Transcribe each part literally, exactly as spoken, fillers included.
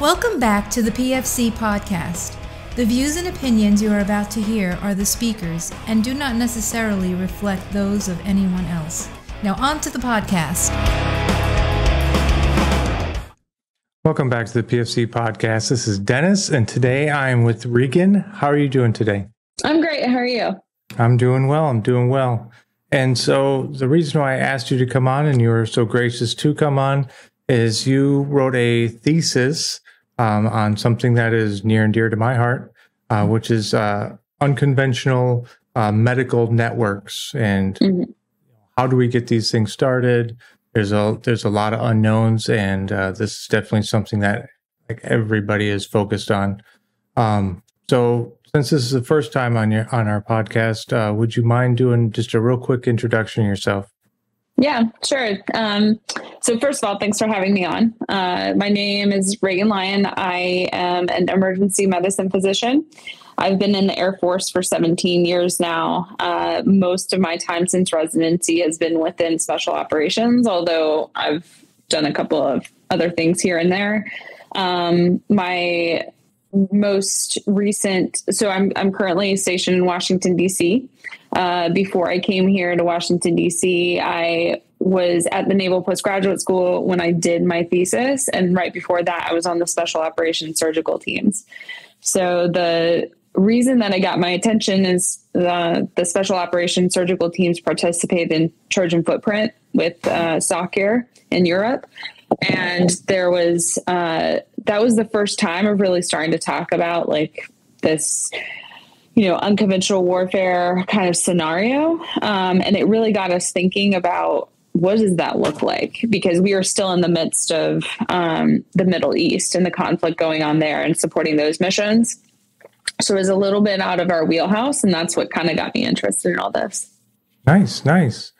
Welcome back to the P F C podcast. The views and opinions you are about to hear are the speakers and do not necessarily reflect those of anyone else. Now on to the podcast. Welcome back to the P F C podcast. This is Dennis, and today I am with Reagan. How are you doing today? I'm great. How are you? I'm doing well. I'm doing well. And so the reason why I asked you to come on, and you were so gracious to come on, is you wrote a thesis um, on something that is near and dear to my heart, uh, which is uh, unconventional uh, medical networks. And mm-hmm. how do we get these things started? There's a there's a lot of unknowns, and uh, this is definitely something that like everybody is focused on. Um, so since this is the first time on your on our podcast, uh, would you mind doing just a real quick introduction yourself? Yeah, sure. Um, so first of all, thanks for having me on. Uh, my name is Reagan Lyon. I am an emergency medicine physician. I've been in the Air Force for seventeen years now. Uh, most of my time since residency has been within special operations, although I've done a couple of other things here and there. Um, my most recent, so I'm, I'm currently stationed in Washington, D C Uh, before I came here to Washington, D C, I was at the Naval Postgraduate School when I did my thesis. And right before that, I was on the Special Operations Surgical Teams. So the reason that I got my attention is the, the Special Operations Surgical Teams participate in Trojan Footprint with uh, SOCAR in Europe. And there was, uh, that was the first time of really starting to talk about like this, you know, unconventional warfare kind of scenario. Um, and it really got us thinking about what does that look like? Because we are still in the midst of um, the Middle East and the conflict going on there and supporting those missions. So it was a little bit out of our wheelhouse, and that's what kind of got me interested in all this. Nice, nice.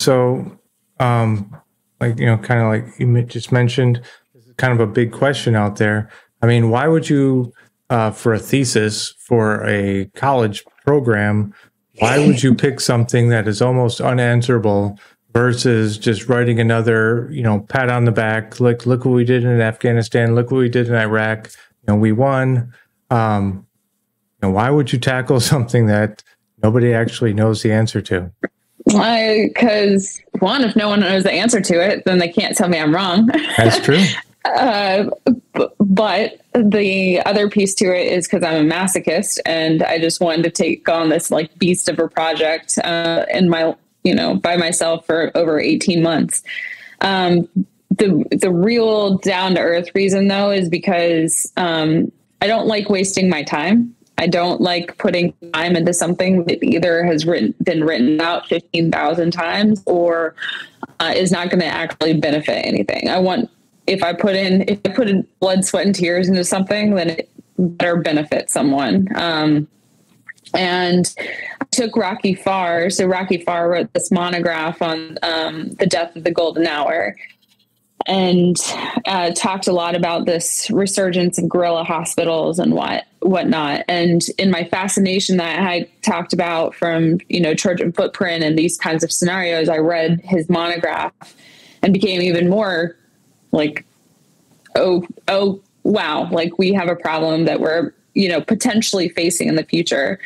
So, um, like, you know, kind of like you just mentioned, this is kind of a big question out there. I mean, why would you, uh, for a thesis for a college program, why would you pick something that is almost unanswerable versus just writing another, you know, pat on the back, like, look what we did in Afghanistan, look what we did in Iraq, you know, we won. Um, And why would you tackle something that nobody actually knows the answer to? Because, uh, one, if no one knows the answer to it, then they can't tell me I'm wrong. That's true. uh, but the other piece to it is because I'm a masochist, and I just wanted to take on this like beast of a project uh, in my, you know, by myself for over eighteen months. Um, the the real down to earth reason, though, is because um, I don't like wasting my time. I don't like putting time into something that either has written, been written out fifteen thousand times or uh, is not going to actually benefit anything. I want, if I put in, if I put in blood, sweat, and tears into something, then it better benefit someone. Um, and I took Rocky Farr. So Rocky Farr wrote this monograph on um, the death of the golden hour, and uh, talked a lot about this resurgence of guerrilla hospitals and what whatnot. And in my fascination that I talked about from, you know, Trojan Footprint and these kinds of scenarios, I read his monograph and became even more like, oh, oh, wow, like we have a problem that we're, you know, potentially facing in the future.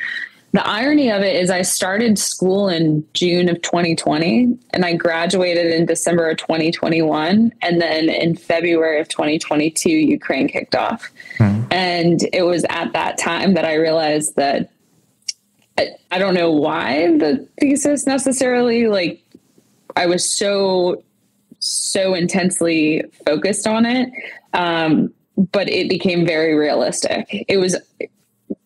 The irony of it is I started school in June of twenty twenty, and I graduated in December of twenty twenty-one. And then in February of twenty twenty-two, Ukraine kicked off. Mm. And it was at that time that I realized that I, I don't know why the thesis necessarily, like I was so, so intensely focused on it. Um, but it became very realistic. It was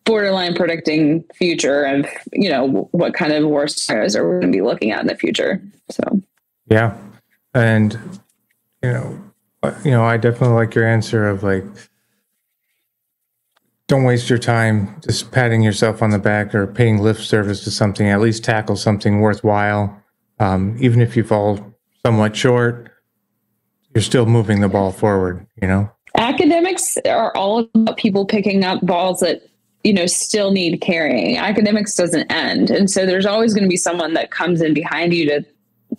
borderline predicting future of, you know, what kind of war scenarios are we going to be looking at in the future. So, yeah. And, you know, you know, I definitely like your answer of like, don't waste your time just patting yourself on the back or paying lip service to something. At least tackle something worthwhile. Um, even if you fall somewhat short, you're still moving the ball forward, you know? Academics are all about people picking up balls that, you know, still need carrying. Academics doesn't end. And so there's always going to be someone that comes in behind you to,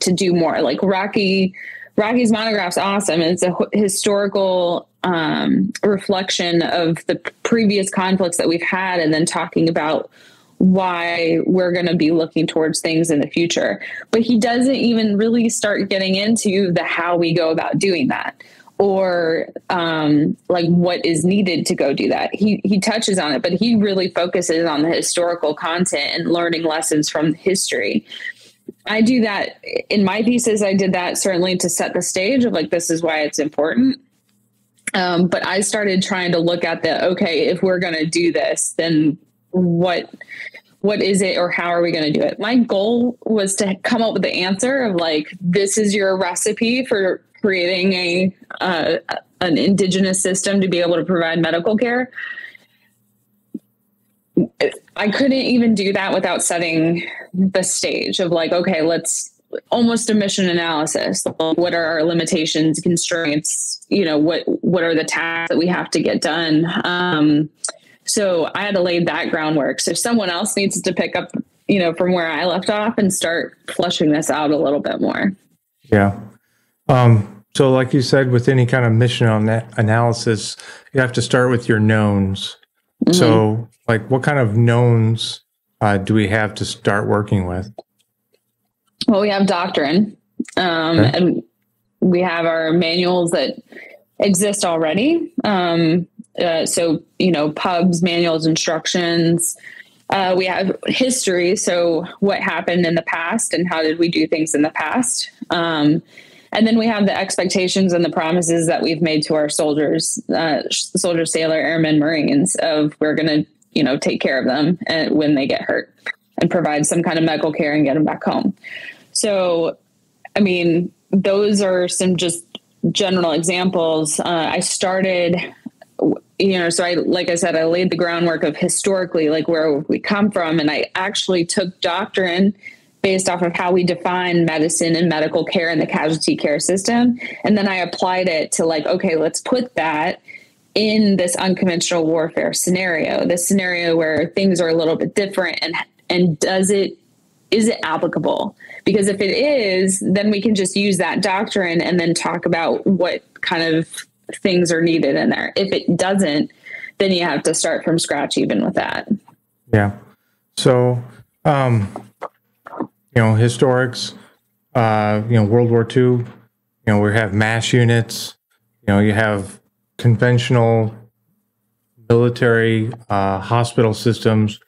to do more. Like Rocky, Rocky's monograph's awesome. It's a historical um, reflection of the previous conflicts that we've had, and then talking about why we're going to be looking towards things in the future. But he doesn't even really start getting into the how we go about doing that, or um, like what is needed to go do that. He he touches on it, but he really focuses on the historical content and learning lessons from history. I do that in my pieces. I did that certainly to set the stage of like, this is why it's important. Um, but I started trying to look at the, okay, if we're going to do this, then what, what is it, or how are we going to do it? My goal was to come up with the answer of like, this is your recipe for creating a, uh, an indigenous system to be able to provide medical care. I couldn't even do that without setting the stage of like, okay, let's almost a mission analysis. What are our limitations, constraints? You know, what, what are the tasks that we have to get done? Um, so I had to lay that groundwork. So someone else needs to pick up, you know, from where I left off and start fleshing this out a little bit more. Yeah. Um, so like you said, with any kind of mission on that analysis, you have to start with your knowns. Mm-hmm. So like, what kind of knowns uh, do we have to start working with? Well, we have doctrine, um, okay. and we have our manuals that exist already. Um, uh, so, you know, pubs, manuals, instructions. Uh, we have history. So what happened in the past and how did we do things in the past? Um, and then we have the expectations and the promises that we've made to our soldiers, uh, soldiers, sailor, airmen, Marines, of we're going to, you know, take care of them and when they get hurt and provide some kind of medical care and get them back home. So, I mean, those are some just general examples. Uh, I started, you know, so I, like I said, I laid the groundwork of historically, like where we come from. And I actually took doctrine based off of how we define medicine and medical care in the casualty care system. And then I applied it to like, okay, let's put that in this unconventional warfare scenario, this scenario where things are a little bit different, and and does it, is it applicable? Because if it is, then we can just use that doctrine and then talk about what kind of things are needed in there. If it doesn't, then you have to start from scratch even with that. Yeah. So, um, you know, historics, uh, you know, World War Two, you know, we have mass units, you know, you have conventional military uh, hospital systems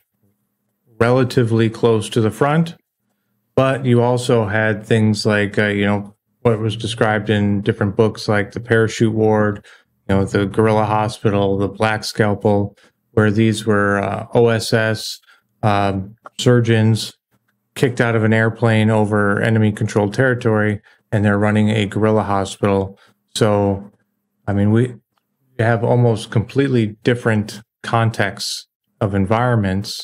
relatively close to the front, but you also had things like, uh, you know, what was described in different books, like the parachute ward, you know, the guerrilla hospital, the black scalpel, where these were uh, O S S um, surgeons kicked out of an airplane over enemy-controlled territory, and they're running a guerrilla hospital. So, I mean, we... you have almost completely different contexts of environments.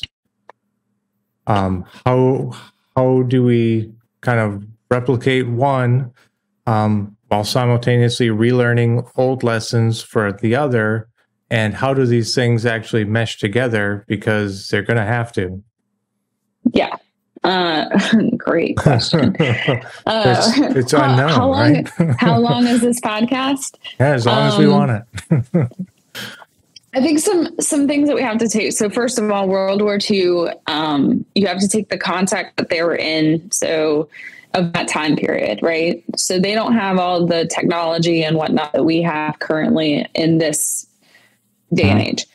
Um, how how do we kind of replicate one um, while simultaneously relearning old lessons for the other? And how do these things actually mesh together? Because they're going to have to. Yeah. Uh, great question. Uh, it's, it's unknown, how, how long, right? How long is this podcast? Yeah, as long um, as we want it. I think some, some things that we have to take. So first of all, World War Two, um, you have to take the context that they were in. So of that time period, right? So they don't have all the technology and whatnot that we have currently in this day and age.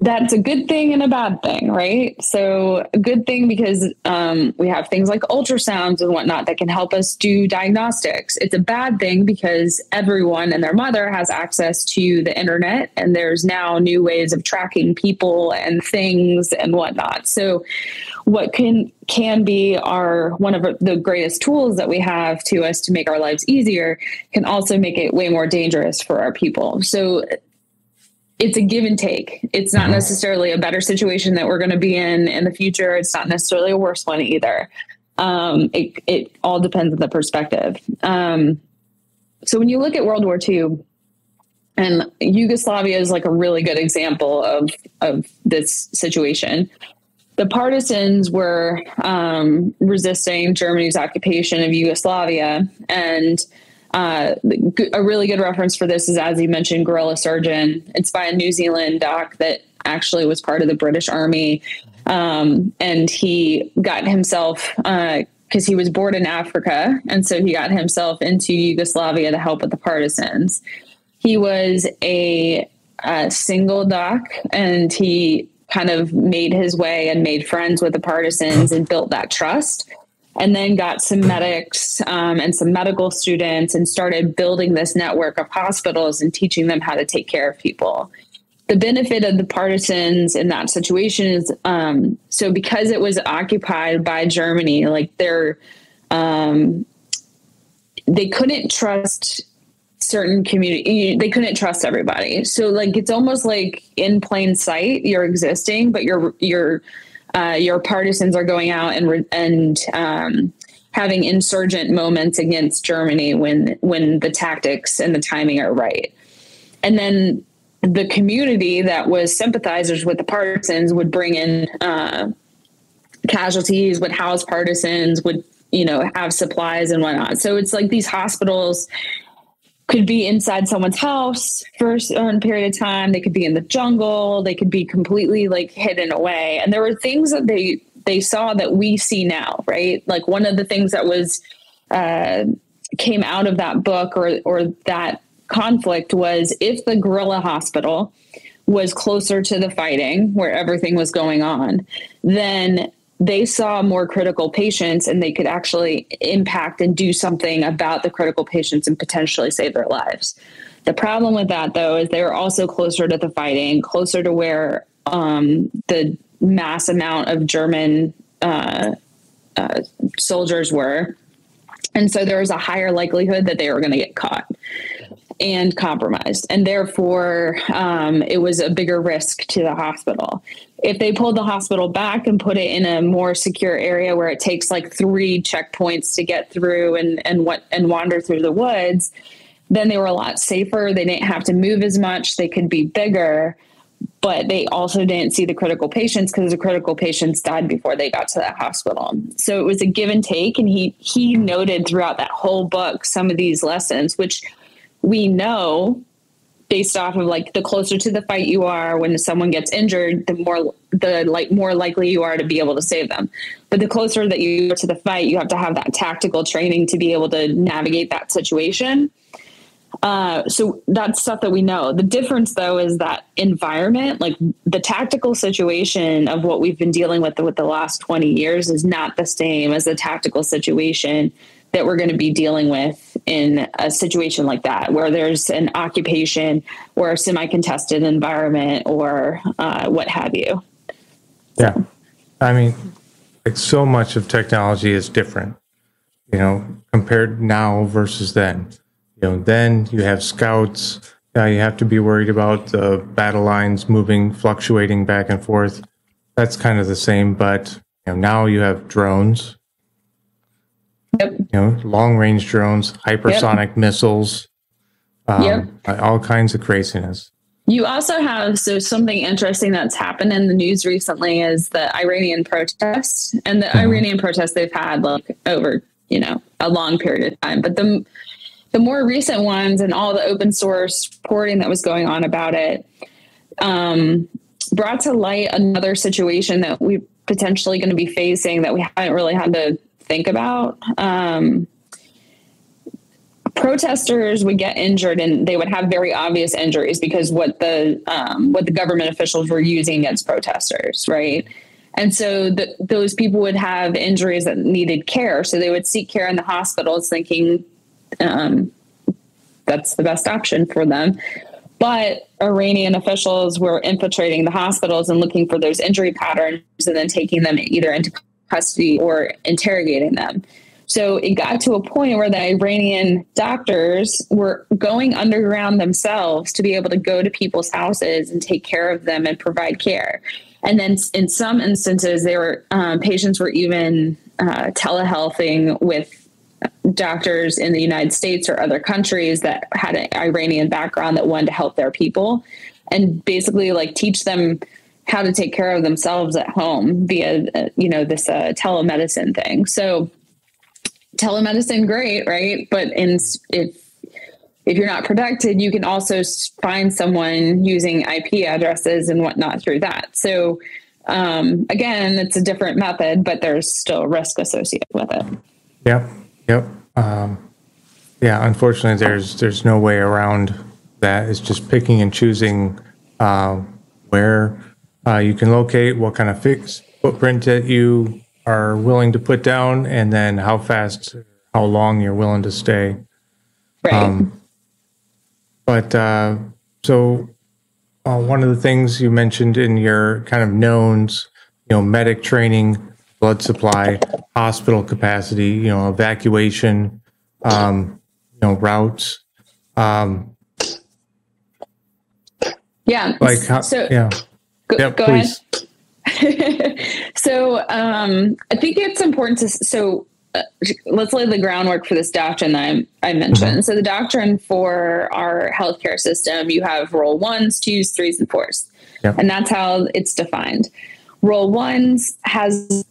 That's a good thing and a bad thing, right? So a good thing because um, we have things like ultrasounds and whatnot that can help us do diagnostics. It's a bad thing because everyone and their mother has access to the internet, and there's now new ways of tracking people and things and whatnot. So what can can be our one of the greatest tools that we have to us to make our lives easier can also make it way more dangerous for our people. So it's a give and take. It's not necessarily a better situation that we're going to be in in the future. It's not necessarily a worse one either. Um, it, it all depends on the perspective. Um, so when you look at World War Two, and Yugoslavia is like a really good example of, of this situation. The partisans were um, resisting Germany's occupation of Yugoslavia, and Uh, a really good reference for this is, as you mentioned, Guerrilla Surgeon. It's by a New Zealand doc that actually was part of the British Army. Um, and he got himself, uh, because he was born in Africa. And so he got himself into Yugoslavia to help with the partisans. He was a, a single doc, and he kind of made his way and made friends with the partisans and built that trust. And then got some medics um, and some medical students and started building this network of hospitals and teaching them how to take care of people. The benefit of the partisans in that situation is, um, so because it was occupied by Germany, like they're, um, they couldn't trust certain community, they couldn't trust everybody. So like, it's almost like in plain sight, you're existing, but you're, you're, Uh, your partisans are going out and re- and um, having insurgent moments against Germany when when the tactics and the timing are right. And then the community that was sympathizers with the partisans would bring in uh, casualties, would house partisans, would, you know, have supplies and whatnot. So it's like these hospitals could be inside someone's house for a certain period of time. They could be in the jungle. They could be completely like hidden away. And there were things that they, they saw that we see now, right? Like one of the things that was, uh, came out of that book or, or that conflict was if the guerrilla hospital was closer to the fighting where everything was going on, then they saw more critical patients and they could actually impact and do something about the critical patients and potentially save their lives. The problem with that, though, is they were also closer to the fighting, closer to where um, the mass amount of German uh, uh, soldiers were. And so there was a higher likelihood that they were going to get caught and compromised. And therefore, um, it was a bigger risk to the hospital. If they pulled the hospital back and put it in a more secure area where it takes like three checkpoints to get through and, and what, and wander through the woods, then they were a lot safer. They didn't have to move as much. They could be bigger, but they also didn't see the critical patients because the critical patients died before they got to that hospital. So it was a give and take. And he, he noted throughout that whole book, some of these lessons, which we know based off of like the closer to the fight you are, when someone gets injured, the more the like more likely you are to be able to save them. But the closer that you are to the fight, you have to have that tactical training to be able to navigate that situation. Uh, so that's stuff that we know. The difference, though, is that environment, like the tactical situation of what we've been dealing with with the last twenty years is not the same as the tactical situation that we're going to be dealing with in a situation like that, where there's an occupation or a semi-contested environment or uh, what have you. Yeah. I mean, like so much of technology is different, you know, compared now versus then. You know, then you have scouts. Now you have to be worried about the battle lines moving, fluctuating back and forth. That's kind of the same, but you know, now you have drones. Yep. You know, long-range drones, hypersonic yep. missiles, um, yep. all kinds of craziness. You also have, so something interesting that's happened in the news recently is the Iranian protests. And the mm-hmm. Iranian protests they've had like over, you know, a long period of time. But the, the more recent ones and all the open source reporting that was going on about it um, brought to light another situation that we're potentially going to be facing that we haven't really had to think about. Um, protesters would get injured and they would have very obvious injuries because what the, um, what the government officials were using against protesters. Right. And so the, those people would have injuries that needed care. So they would seek care in the hospitals thinking, um, that's the best option for them. But Iranian officials were infiltrating the hospitals and looking for those injury patterns and then taking them either into custody or interrogating them. So it got to a point where the Iranian doctors were going underground themselves to be able to go to people's houses and take care of them and provide care. And then in some instances, they were um, patients were even uh, telehealthing with doctors in the United States or other countries that had an Iranian background that wanted to help their people and basically like teach them how to take care of themselves at home via, uh, you know, this uh, telemedicine thing. So telemedicine, great, right? But in, if if you're not protected, you can also find someone using I P addresses and whatnot through that. So um, again, it's a different method, but there's still risk associated with it. Yep. Yep. Um, yeah. Unfortunately, there's, there's no way around that. It's just picking and choosing uh, where uh, you can locate, what kind of fixed footprint that you are willing to put down, and then how fast, how long you're willing to stay. Right. Um, But uh, so uh, one of the things you mentioned in your kind of knowns, you know, medic training, blood supply, hospital capacity, you know, evacuation, um, you know, routes. Um, yeah. Like, how, so, yeah. Go, yeah, go please. ahead. So um, I think it's important to, so let's lay the groundwork for this doctrine that I, I mentioned. Mm-hmm. So the doctrine for our healthcare system, you have role ones, twos, threes, and fours. Yep. And that's how it's defined. Role ones has,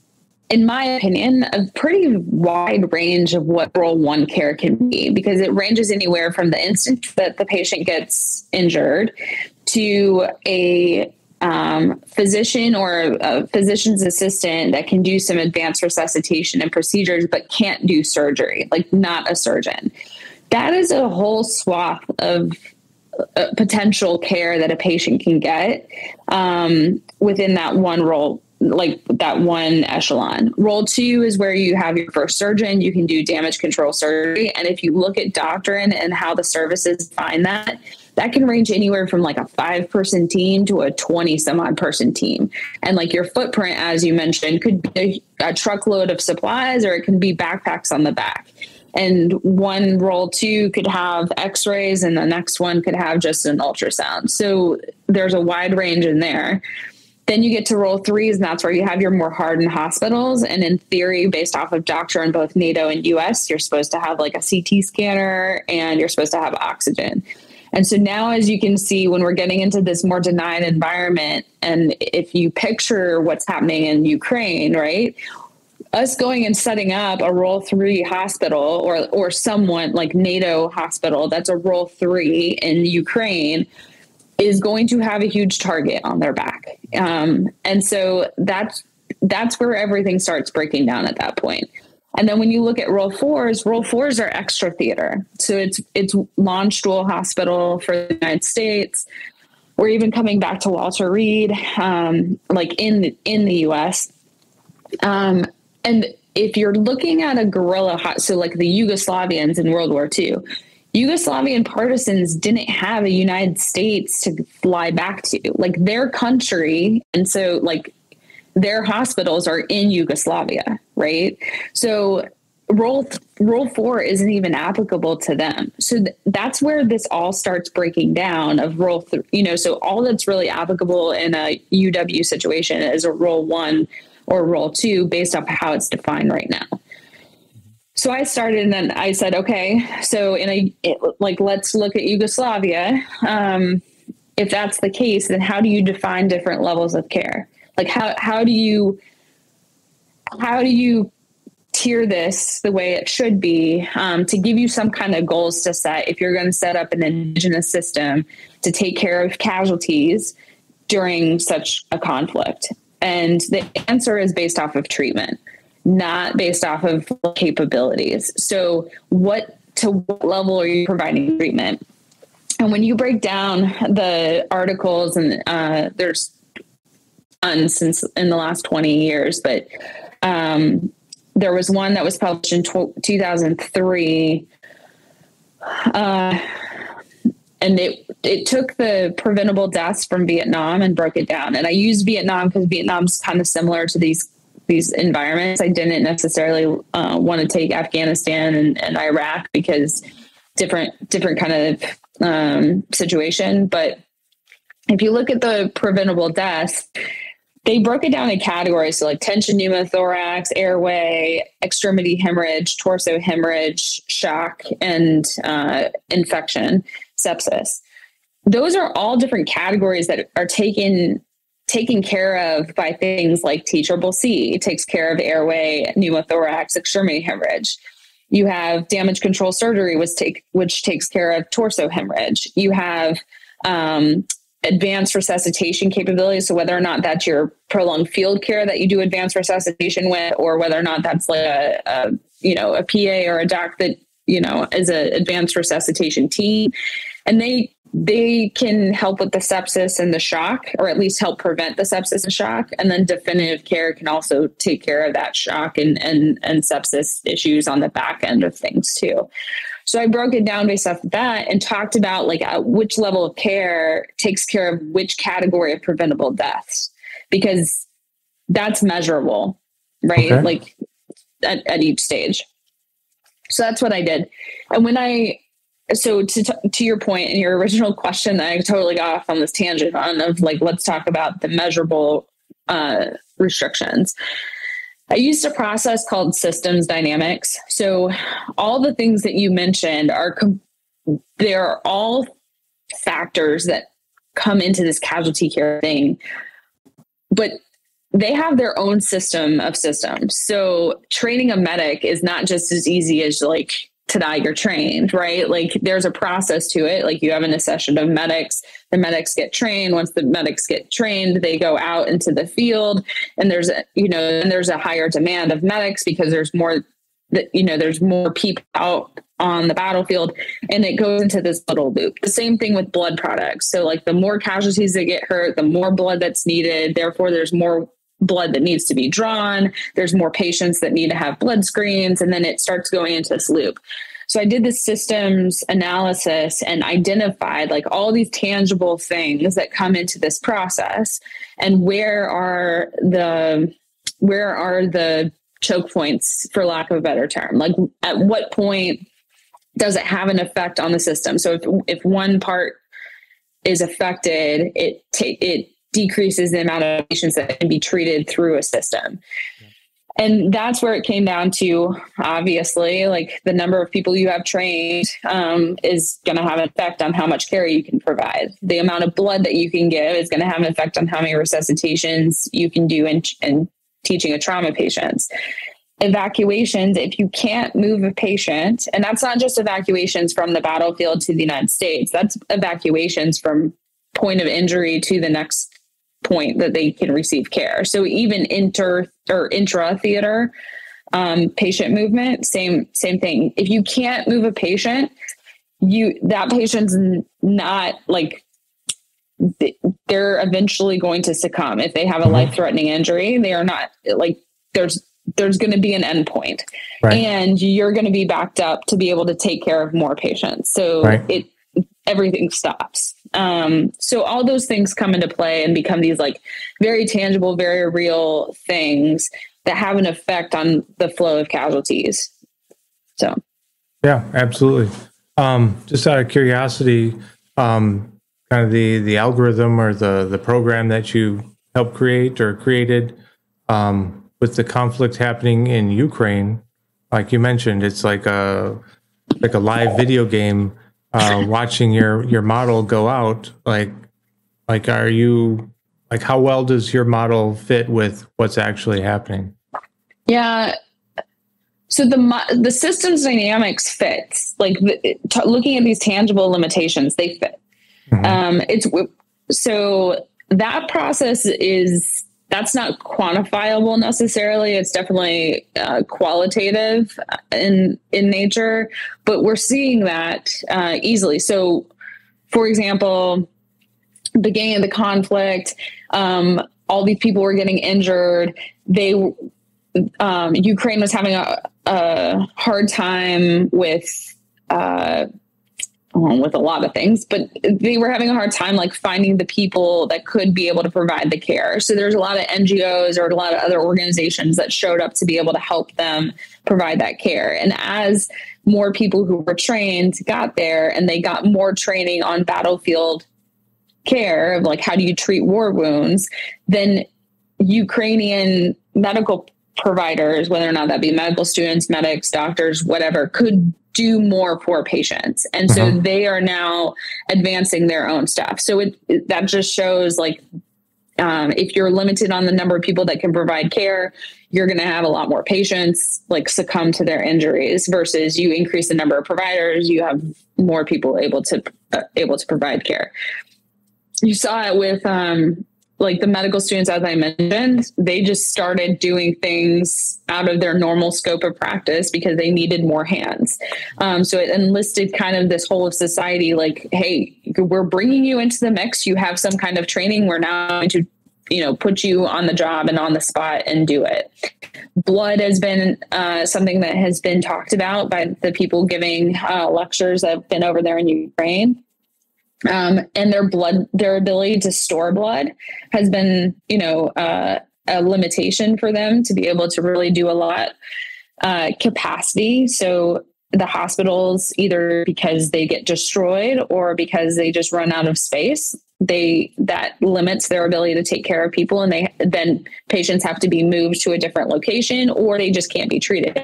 in my opinion, a pretty wide range of what role one care can be, because it ranges anywhere from the instant that the patient gets injured to a Um, physician or a physician's assistant that can do some advanced resuscitation and procedures, but can't do surgery, like not a surgeon. That is a whole swath of uh, potential care that a patient can get um, within that one role, like that one echelon. Role two is where you have your first surgeon, you can do damage control surgery. And if you look at doctrine and how the services define that, that can range anywhere from like a five person team to a twenty some odd person team. And like your footprint, as you mentioned, could be a, a truckload of supplies, or it can be backpacks on the back. And one role two could have x-rays and the next one could have just an ultrasound. So there's a wide range in there. Then you get to role threes, and that's where you have your more hardened hospitals. And in theory, based off of doctrine in both NATO and U S, you're supposed to have like a C T scanner and you're supposed to have oxygen. And so now, as you can see, when we're getting into this more denied environment, and if you picture what's happening in Ukraine, right, us going and setting up a role three hospital or or someone like NATO hospital that's a role three in Ukraine is going to have a huge target on their back. Um, and so that's that's where everything starts breaking down at that point. And then when you look at role fours, role fours are extra theater. So it's it's Launch Dual Hospital for the United States, or even coming back to Walter Reed, um, like in the, in the U S. Um, and if you're looking at a guerrilla, so like the Yugoslavians in World War Two, Yugoslavian partisans didn't have a United States to fly back to, like their country. And so like their hospitals are in Yugoslavia, right? So role role four isn't even applicable to them. So th that's where this all starts breaking down of role three, you know, so all that's really applicable in a U W situation is a role one or role two based off how it's defined right now. So I started and then I said, okay, so in a, it, like, let's look at Yugoslavia. Um, if that's the case, then how do you define different levels of care? Like how, how do you, how do you tier this the way it should be um, to give you some kind of goals to set if you're going to set up an indigenous system to take care of casualties during such a conflict? And the answer is based off of treatment, not based off of capabilities. So what, to what level are you providing treatment? And when you break down the articles, and uh, there's since in the last twenty years, but um, there was one that was published in two thousand three, uh, and it it took the preventable deaths from Vietnam and broke it down. And I used Vietnam because Vietnam's kind of similar to these these environments. I didn't necessarily uh, want to take Afghanistan and, and Iraq because different different kind of um, situation. But if you look at the preventable deaths, they broke it down in categories, so like tension pneumothorax, airway, extremity hemorrhage, torso hemorrhage, shock, and uh, infection, sepsis. Those are all different categories that are taken taken care of by things like T C C C. It takes care of airway, pneumothorax, extremity hemorrhage. You have damage control surgery, which, take, which takes care of torso hemorrhage. You have um, advanced resuscitation capabilities. So whether or not that's your prolonged field care that you do advanced resuscitation with, or whether or not that's like a, a you know, a P A or a doc that, you know, is an advanced resuscitation team. And they they can help with the sepsis and the shock, or at least help prevent the sepsis and shock. And then definitive care can also take care of that shock and, and, and sepsis issues on the back end of things too. So I broke it down based off of that and talked about like at which level of care takes care of which category of preventable deaths, because that's measurable, right? Okay. Like at, at each stage. So that's what I did. And when I, So to to your point and your original question, I totally got off on this tangent on of like, let's talk about the measurable uh, restrictions. I used a process called systems dynamics. So all the things that you mentioned are, they're all factors that come into this casualty care thing, but they have their own system of systems. So training a medic is not just as easy as like, ta-da, you're trained, right? Like there's a process to it. Like you have an accession of medics, the medics get trained. Once the medics get trained, they go out into the field, and there's, a, you know, and there's a higher demand of medics because there's more that, you know, there's more people out on the battlefield, and it goes into this little loop. The same thing with blood products. So like the more casualties that get hurt, the more blood that's needed. Therefore there's more blood that needs to be drawn. There's more patients that need to have blood screens, and then it starts going into this loop. So I did this systems analysis and identified like all these tangible things that come into this process, and where are the, where are the choke points, for lack of a better term. Like at what point does it have an effect on the system? So if, if one part is affected, it ta- it decreases the amount of patients that can be treated through a system. And that's where it came down to, obviously, like the number of people you have trained um, is going to have an effect on how much care you can provide. The amount of blood that you can give is going to have an effect on how many resuscitations you can do in, in teaching a trauma patients. Evacuations, if you can't move a patient, and that's not just evacuations from the battlefield to the United States, that's evacuations from point of injury to the next point that they can receive care. So even inter or intra theater um, patient movement, same, same thing. If you can't move a patient, you, that patient's not like, they're eventually going to succumb. If they have a life-threatening injury, they are not like there's, there's going to be an endpoint, right? And you're going to be backed up to be able to take care of more patients. So right. it, everything stops. Um, so all those things come into play and become these like very tangible, very real things that have an effect on the flow of casualties. So, yeah, absolutely. Um, just out of curiosity, um, kind of the, the algorithm or the, the program that you helped create or created, um, with the conflict happening in Ukraine, like you mentioned, it's like a, like a live video game. Uh, watching your, your model go out, like, like, are you, like, how well does your model fit with what's actually happening? Yeah. So the, the systems dynamics fits, like the, t- looking at these tangible limitations, they fit. Mm-hmm. Um, it's, so that process is, that's not quantifiable necessarily. It's definitely uh, qualitative in in nature, but we're seeing that uh, easily. So, for example, beginning of the conflict, um, all these people were getting injured. They um, Ukraine was having a, a hard time with uh, with a lot of things, but they were having a hard time like finding the people that could be able to provide the care. So there's a lot of N G Os or a lot of other organizations that showed up to be able to help them provide that care. And as more people who were trained got there and they got more training on battlefield care of like, how do you treat war wounds, then Ukrainian medical providers, whether or not that be medical students, medics, doctors, whatever, could do more for patients. And so uh-huh. they are now advancing their own stuff. So it, it, that just shows like Um, if you're limited on the number of people that can provide care, you're going to have a lot more patients like succumb to their injuries versus you increase the number of providers, you have more people able to uh, able to provide care. You saw it with um, like the medical students, as I mentioned, they just started doing things out of their normal scope of practice because they needed more hands. Um, so it enlisted kind of this whole of society, like, hey, we're bringing you into the mix. You have some kind of training. We're now going to, you know, put you on the job and on the spot and do it. Blood has been uh, something that has been talked about by the people giving uh, lectures that have been over there in Ukraine. Um, and their blood, their ability to store blood has been, you know, uh, a limitation for them to be able to really do a lot, uh, capacity. So the hospitals, either because they get destroyed or because they just run out of space, they, that limits their ability to take care of people. And they, then patients have to be moved to a different location or they just can't be treated.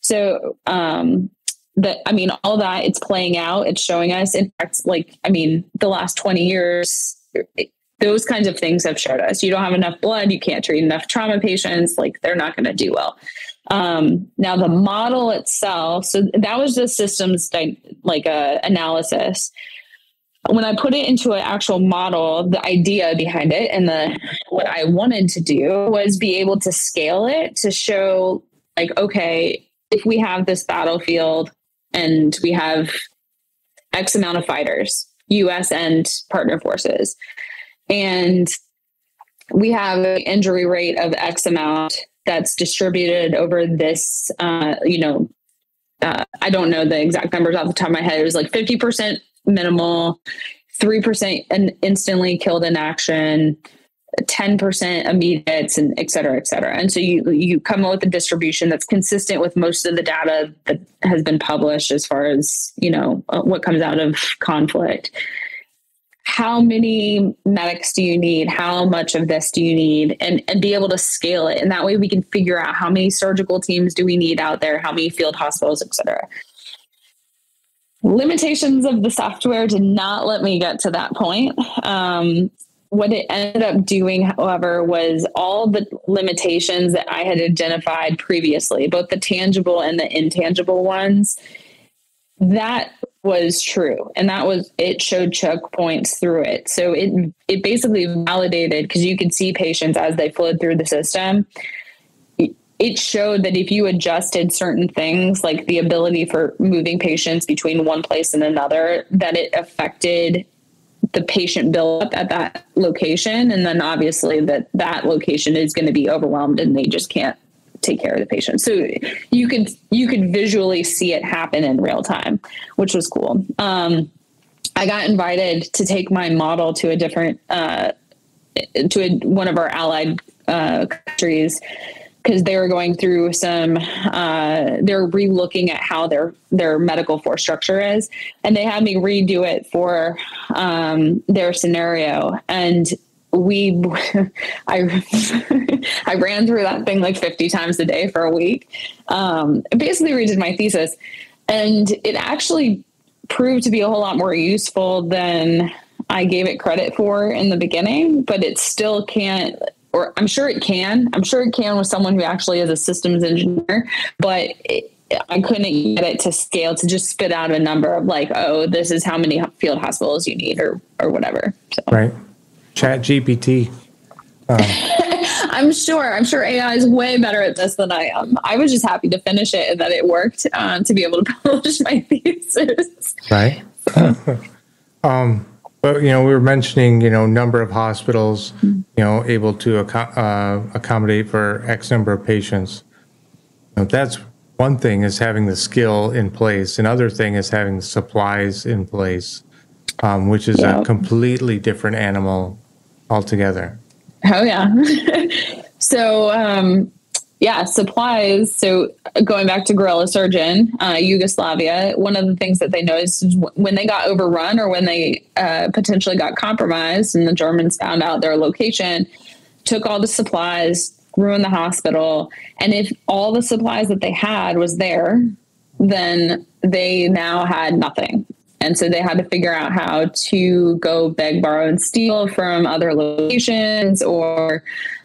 So, um, that, I mean, all that, it's playing out, it's showing us. In fact, like, I mean, the last twenty years, it, those kinds of things have showed us. You don't have enough blood, you can't treat enough trauma patients, like they're not going to do well. Um, now the model itself, so that was the systems like uh, analysis. When I put it into an actual model, the idea behind it and the, what I wanted to do was be able to scale it to show like, okay, if we have this battlefield, and we have X amount of fighters, U S and partner forces. And we have an injury rate of X amount that's distributed over this, uh, you know, uh, I don't know the exact numbers off the top of my head. It was like fifty percent minimal, three percent and instantly killed in action, ten percent immediates, and et cetera, et cetera. And so you, you come up with a distribution that's consistent with most of the data that has been published as far as, you know, what comes out of conflict. How many medics do you need? How much of this do you need? And, and be able to scale it. And that way we can figure out how many surgical teams do we need out there, how many field hospitals, et cetera. Limitations of the software did not let me get to that point. Um, What it ended up doing, however, was all the limitations that I had identified previously, both the tangible and the intangible ones, that was true. And that was, it showed checkpoints through it. So it, it basically validated, because you could see patients as they flowed through the system. It showed that if you adjusted certain things, like the ability for moving patients between one place and another, that it affected the patient buildup at that location. And then obviously that that location is going to be overwhelmed and they just can't take care of the patient. So you could, you could visually see it happen in real time, which was cool. Um, I got invited to take my model to a different, uh, to a, one of our allied uh, countries, because they were going through some, uh, they're re-looking at how their, their medical force structure is. And they had me redo it for um, their scenario. And we, I, I ran through that thing like fifty times a day for a week. Um, basically redid my thesis. And it actually proved to be a whole lot more useful than I gave it credit for in the beginning, but it still can't, or I'm sure it can, I'm sure it can with someone who actually is a systems engineer, but it, I couldn't get it to scale to just spit out a number of like, oh, this is how many field hospitals you need or, or whatever. So. Right. Chat G P T. Um. I'm sure, I'm sure A I is way better at this than I am. I was just happy to finish it and that it worked um, to be able to publish my thesis. Right. um, But, you know, we were mentioning, you know, number of hospitals, you know, able to ac- uh, accommodate for X number of patients. You know, that's one thing, is having the skill in place. Another thing is having the supplies in place, um, which is yep. a completely different animal altogether. Oh, yeah. so, um, yeah, supplies. So going back to Guerrilla Surgeon, uh, Yugoslavia, one of the things that they noticed is when they got overrun or when they uh, potentially got compromised and the Germans found out their location, took all the supplies, ruined the hospital. And if all the supplies that they had was there, then they now had nothing. And so they had to figure out how to go beg, borrow, and steal from other locations or,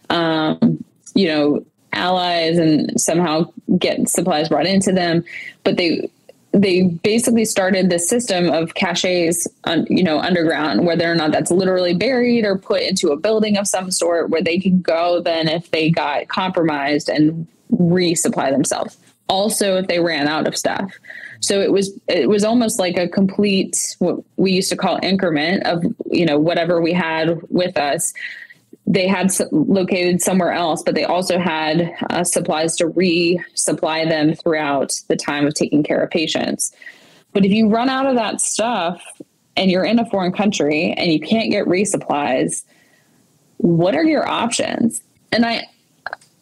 um, you know, allies and somehow get supplies brought into them. But they they basically started this system of caches, on, you know, underground, whether or not that's literally buried or put into a building of some sort where they can go then if they got compromised and resupply themselves. Also, if they ran out of stuff. So it was it was almost like a complete, what we used to call increment of, you know, whatever we had with us, they had located somewhere else, but they also had uh, supplies to resupply them throughout the time of taking care of patients. But if you run out of that stuff and you're in a foreign country and you can't get resupplies, what are your options? And I,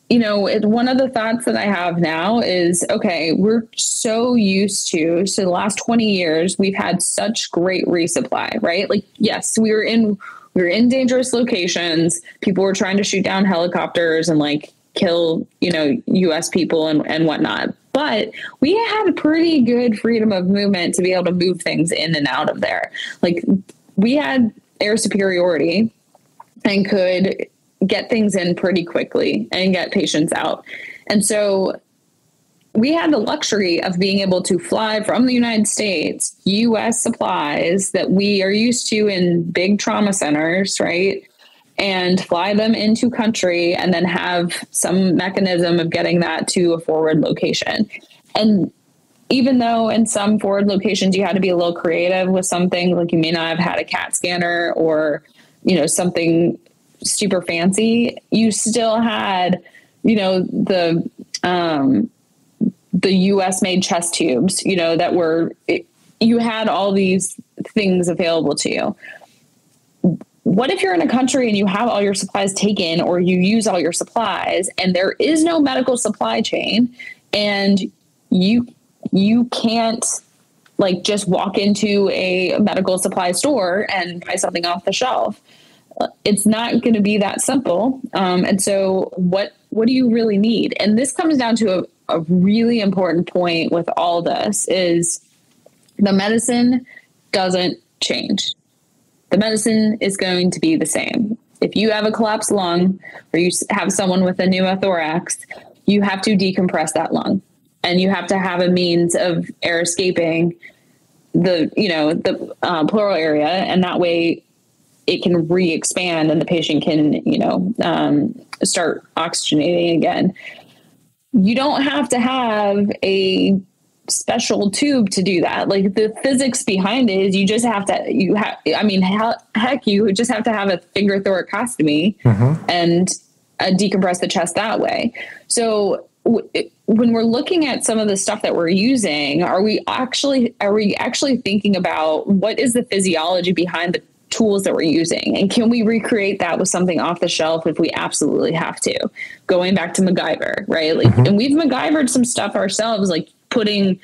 you know, it, one of the thoughts that I have now is, okay, we're so used to, so the last twenty years, we've had such great resupply, right? Like, yes, we were in, we were in dangerous locations. People were trying to shoot down helicopters and like kill, you know, U S people and, and whatnot. But we had a pretty good freedom of movement to be able to move things in and out of there. Like we had air superiority and could get things in pretty quickly and get patients out. And so we had the luxury of being able to fly from the United States, U S supplies that we are used to in big trauma centers, right? And fly them into country and then have some mechanism of getting that to a forward location. And even though in some forward locations, you had to be a little creative with something, like you may not have had a CAT scanner or, you know, something super fancy, you still had, you know, the um the U S made chest tubes, you know, that were it, you had all these things available to you. What if you're in a country and you have all your supplies taken, or you use all your supplies and there is no medical supply chain, and you you can't like just walk into a medical supply store and buy something off the shelf? It's not going to be that simple. Um, and so what, what do you really need? And this comes down to a, a really important point with all this is the medicine doesn't change. The medicine is going to be the same. If you have a collapsed lung or you have someone with a pneumothorax, you have to decompress that lung and you have to have a means of air escaping the, you know, the uh, pleural area. And that way, it can re-expand and the patient can, you know, um, start oxygenating again. You don't have to have a special tube to do that. Like the physics behind it is you just have to, you have, I mean, how, heck, you just have to have a finger thoracostomy mm-hmm. and uh, decompress the chest that way. So w- it, when we're looking at some of the stuff that we're using, are we actually, are we actually thinking about what is the physiology behind the tools that we're using, and can we recreate that with something off the shelf if we absolutely have to? Going back to MacGyver, right? Like, mm-hmm. and we've MacGyvered some stuff ourselves, like putting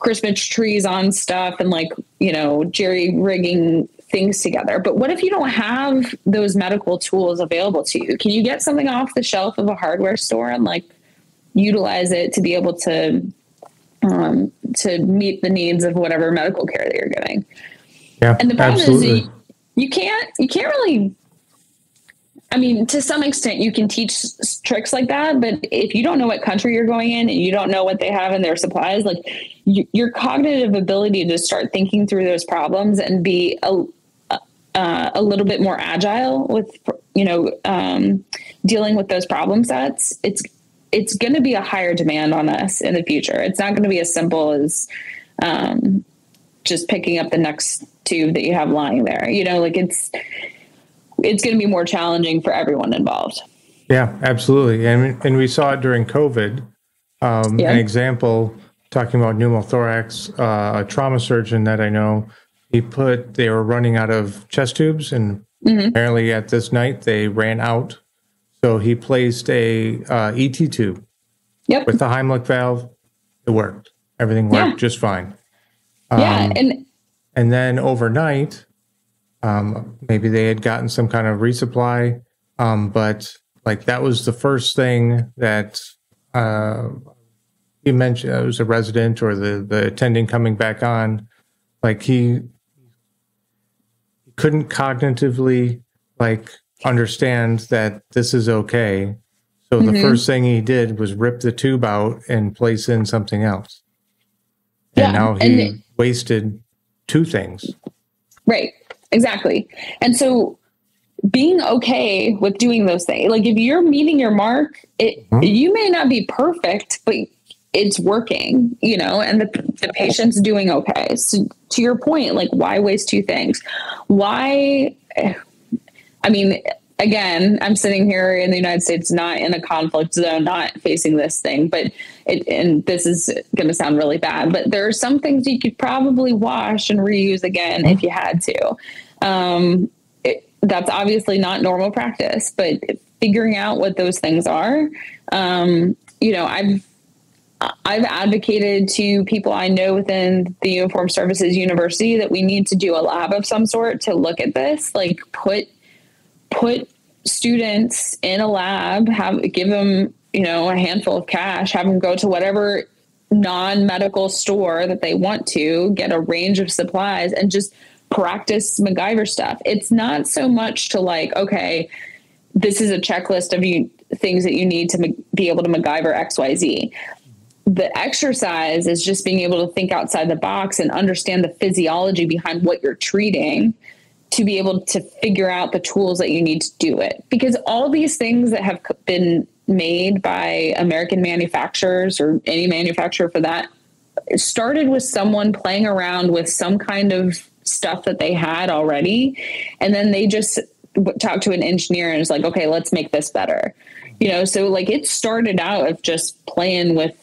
Christmas trees on stuff and like, you know, jerry rigging things together. But what if you don't have those medical tools available to you? Can you get something off the shelf of a hardware store and like utilize it to be able to um, to meet the needs of whatever medical care that you're getting? Yeah, and the problem absolutely. is. You can't, you can't really, I mean, to some extent you can teach s- tricks like that, but if you don't know what country you're going in and you don't know what they have in their supplies, like you, your cognitive ability to start thinking through those problems and be a, uh, a little bit more agile with, you know, um, dealing with those problem sets, it's, it's going to be a higher demand on us in the future. It's not going to be as simple as, um, just picking up the next tube that you have lying there, you know, like it's, it's going to be more challenging for everyone involved. Yeah, absolutely. And and we saw it during COVID, um, yeah. an example talking about pneumothorax, uh, a trauma surgeon that I know, he put, they were running out of chest tubes and mm-hmm. apparently at this night they ran out. So he placed a, uh, E T tube yep. with the Heimlich valve. It worked. Everything worked yeah. just fine. Yeah, um, and and then overnight, um, maybe they had gotten some kind of resupply, um, but like that was the first thing that uh, you mentioned. It was a resident or the the attending coming back on Like he couldn't cognitively like understand that this is okay. So mm-hmm. the first thing he did was rip the tube out and place in something else. And yeah. now he and wasted two things. Right. Exactly. And so being okay with doing those things, like if you're meeting your mark, it, mm-hmm. you may not be perfect, but it's working, you know, and the, the patient's doing okay. So to your point, like why waste two things? Why? I mean, again, I'm sitting here in the United States, not in a conflict zone, not facing this thing, but it, and this is going to sound really bad, but there are some things you could probably wash and reuse again if you had to. Um, it, that's obviously not normal practice, but figuring out what those things are, um, you know, I've, I've advocated to people I know within the Uniform Services University that we need to do a lab of some sort to look at this, like put, put students in a lab, have, give them, you know, a handful of cash, have them go to whatever non-medical store that they want to get a range of supplies and just practice MacGyver stuff. It's not so much to like, okay, this is a checklist of you things that you need to be able to MacGyver X Y Z. The exercise is just being able to think outside the box and understand the physiology behind what you're treating to be able to figure out the tools that you need to do it. Because all these things that have been made by American manufacturers or any manufacturer for that, it started with someone playing around with some kind of stuff that they had already. And then they just talked to an engineer and was like, okay, let's make this better. You know, so like it started out of just playing with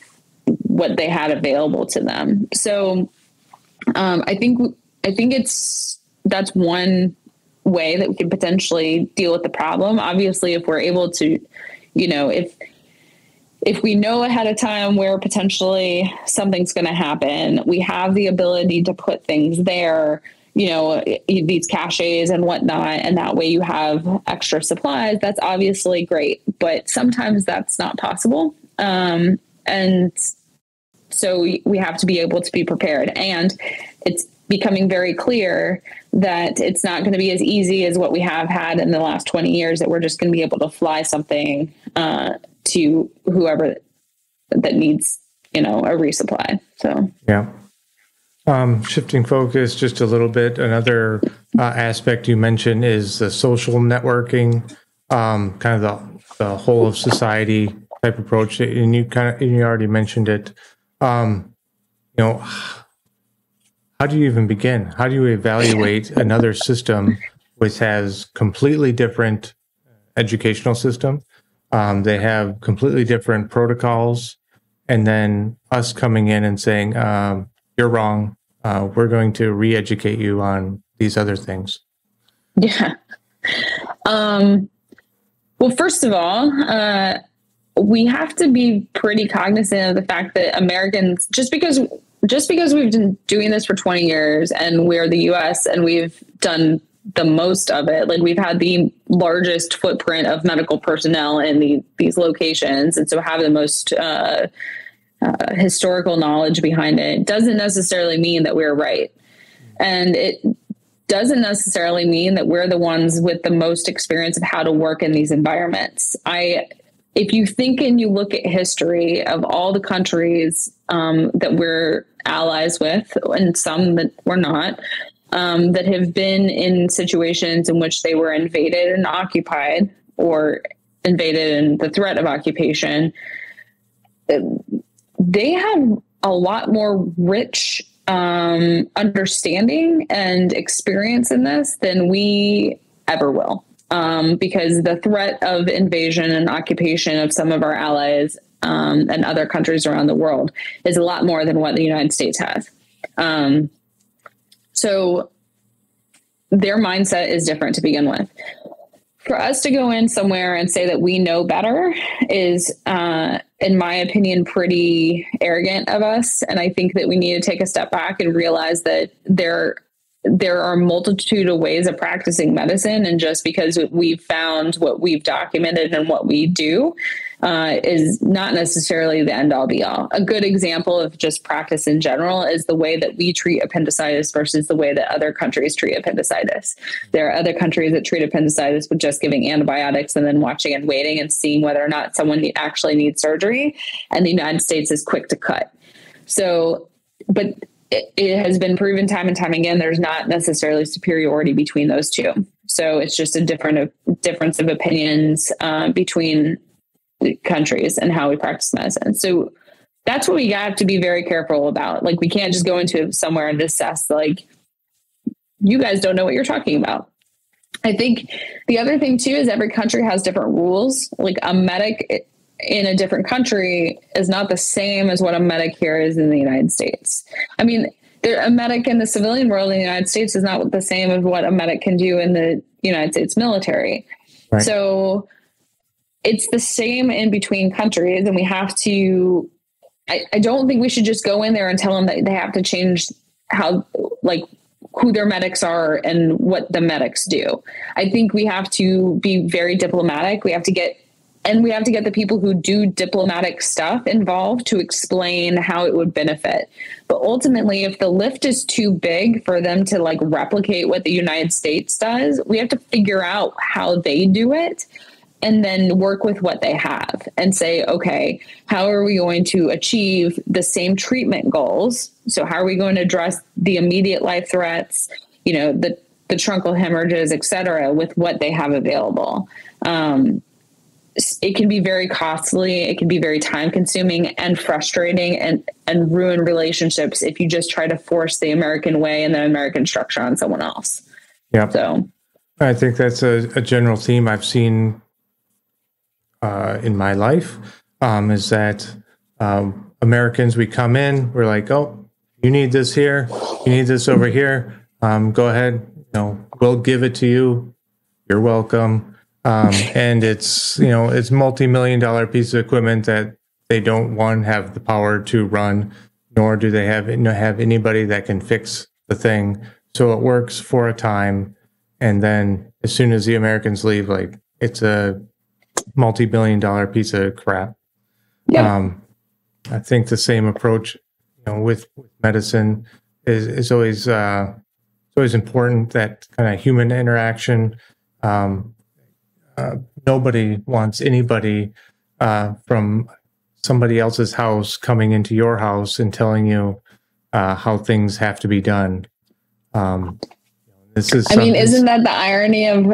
what they had available to them. So um, I think, I think it's, that's one way that we can potentially deal with the problem. Obviously, if we're able to, you know, if, if we know ahead of time where potentially something's going to happen, we have the ability to put things there, you know, these caches and whatnot. And that way you have extra supplies. That's obviously great, but sometimes that's not possible. Um, and so we have to be able to be prepared, and it's becoming very clear that it's not going to be as easy as what we have had in the last twenty years, that we're just going to be able to fly something uh, to whoever that needs, you know, a resupply. So, yeah. Um, shifting focus just a little bit. Another uh, aspect you mentioned is the social networking, um, kind of the, the whole of society type approach. And you kind of, and you already mentioned it. Um, you know, how do you even begin? How do you evaluate another system which has completely different educational system? Um, they have completely different protocols. And then us coming in and saying, um, you're wrong. Uh, we're going to re-educate you on these other things. Yeah. Um, well, first of all, uh, we have to be pretty cognizant of the fact that Americans, just because just because we've been doing this for twenty years and we're the U S and we've done the most of it, like we've had the largest footprint of medical personnel in the, these locations. And so have the most uh, uh, historical knowledge behind it doesn't necessarily mean that we're right. And it doesn't necessarily mean that we're the ones with the most experience of how to work in these environments. I, If you think and you look at history of all the countries um, that we're allies with, and some that we're not, um, that have been in situations in which they were invaded and occupied, or invaded in the threat of occupation, they have a lot more rich um, understanding and experience in this than we ever will. Um, because the threat of invasion and occupation of some of our allies um, and other countries around the world is a lot more than what the United States has. Um, so their mindset is different to begin with. For us to go in somewhere and say that we know better is, uh, in my opinion, pretty arrogant of us. And I think that we need to take a step back and realize that there there are a multitude of ways of practicing medicine. And just because we've found what we've documented and what we do uh, is not necessarily the end all be all. A good example of just practice in general is the way that we treat appendicitis versus the way that other countries treat appendicitis. There are other countries that treat appendicitis with just giving antibiotics and then watching and waiting and seeing whether or not someone actually needs surgery. And the United States is quick to cut. So, but it, it has been proven time and time again, there's not necessarily superiority between those two. So it's just a different of, difference of opinions uh, between countries and how we practice medicine. So that's what we have to be very careful about. Like, we can't just go into somewhere and assess, like, you guys don't know what you're talking about. I think the other thing too is every country has different rules. Like, a medic it, in a different country is not the same as what a medic here is in the United States. I mean, there, a medic in the civilian world in the United States is not the same as what a medic can do in the United States military. Right. So it's the same in between countries, and we have to, I, I don't think we should just go in there and tell them that they have to change how, like, who their medics are and what the medics do. I think we have to be very diplomatic. We have to get And we have to get the people who do diplomatic stuff involved to explain how it would benefit. But ultimately, if the lift is too big for them to, like, replicate what the United States does, we have to figure out how they do it and then work with what they have and say, okay, how are we going to achieve the same treatment goals? So how are we going to address the immediate life threats, you know, the, the truncal hemorrhages, et cetera, with what they have available? Um, It can be very costly. It can be very time consuming and frustrating and, and ruin relationships if you just try to force the American way and the American structure on someone else. Yeah. So I think that's a, a general theme I've seen uh, in my life um, is that um, Americans, we come in, we're like, oh, you need this here. You need this over here. Um, go ahead. You know, we'll give it to you. You're welcome. Um, and it's, you know, it's multi-million dollar piece of equipment that they don't, one, have the power to run, nor do they have, have anybody that can fix the thing. So it works for a time. And then as soon as the Americans leave, like, it's a multi-billion dollar piece of crap. Yeah. Um, I think the same approach, you know, with, with medicine is, is always, uh, it's always important, that kind of human interaction. um, Uh, nobody wants anybody uh, from somebody else's house coming into your house and telling you uh, how things have to be done. Um, this is. I mean, isn't that the irony of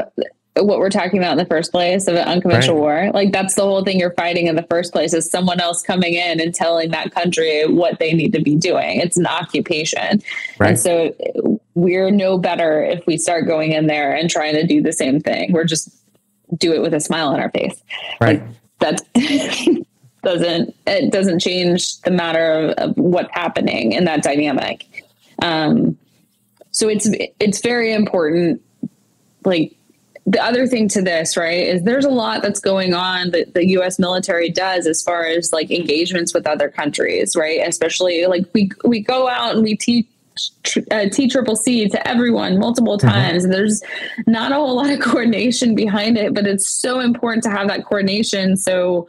what we're talking about in the first place, of an unconventional right? war? Like, that's the whole thing you're fighting in the first place, is someone else coming in and telling that country what they need to be doing. It's an occupation. Right. And so we're no better if we start going in there and trying to do the same thing. We're just... do it with a smile on our face. Right. Like, that doesn't, it doesn't change the matter of, of what's happening in that dynamic. Um, so it's, it's very important. Like, the other thing to this, right, is there's a lot that's going on that the U S military does as far as, like, engagements with other countries, right? Especially, like, we, we go out and we teach, Uh, T C C C to everyone multiple times. Mm-hmm. And there's not a whole lot of coordination behind it, but it's so important to have that coordination. So,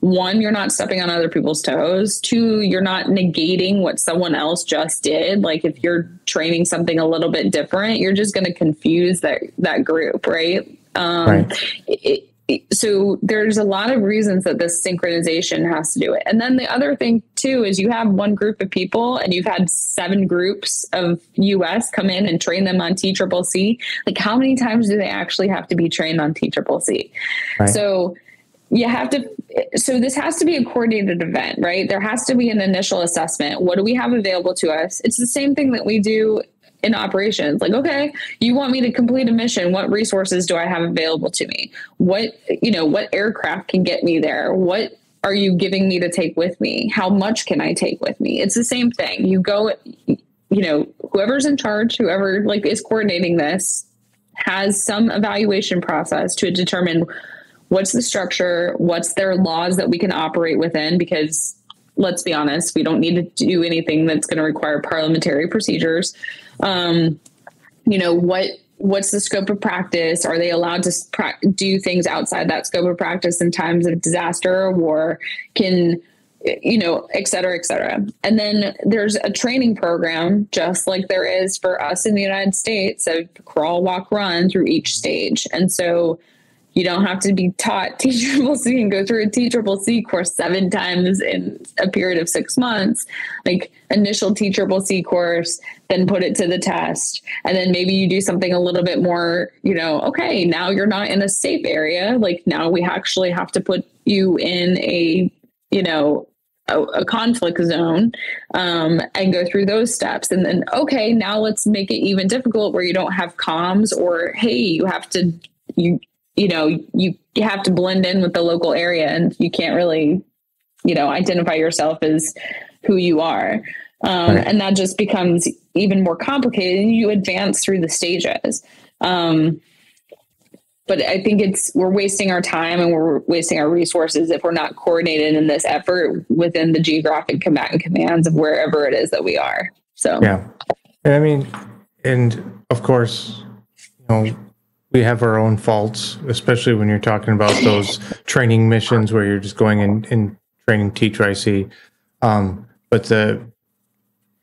one, you're not stepping on other people's toes. Two, you're not negating what someone else just did. Like, if you're training something a little bit different, you're just going to confuse that that group, right? Um, right. It, it, so there's a lot of reasons that this synchronization has to do it. And then the other thing too is, you have one group of people and you've had seven groups of U S come in and train them on T C C C. Like, how many times do they actually have to be trained on T C C C? Right. So you have to, so this has to be a coordinated event, right? There has to be an initial assessment. What do we have available to us? It's the same thing that we do in operations. Like, okay, you want me to complete a mission. What resources do I have available to me? What, you know, what aircraft can get me there? What are you giving me to take with me? How much can I take with me? It's the same thing. You go, you know, whoever's in charge, whoever like is coordinating this, has some evaluation process to determine what's the structure, what's their laws that we can operate within, because let's be honest, we don't need to do anything that's going to require parliamentary procedures. Um, you know, what what's the scope of practice? Are they allowed to pra- do things outside that scope of practice in times of disaster or war? Can, you know, et cetera, et cetera. And then there's a training program, just like there is for us in the United States, of crawl, walk, run through each stage. And so you don't have to be taught T C C C and go through a T C C C course seven times in a period of six months, like initial T C C C course, then put it to the test. And then maybe you do something a little bit more, you know, okay, now you're not in a safe area. Like now we actually have to put you in a, you know, a, a conflict zone, um, and go through those steps. And then, okay, now let's make it even difficult where you don't have comms or, hey, you have to, you, you know, you, you have to blend in with the local area and you can't really, you know, identify yourself as who you are. Um, right. And that just becomes even more complicated. You advance through the stages. Um, but I think it's, we're wasting our time and we're wasting our resources if we're not coordinated in this effort within the geographic combatant commands of wherever it is that we are. So, yeah. And I mean, and of course, you know, we have our own faults, especially when you're talking about those training missions where you're just going and, and training T C C C. Um, but the,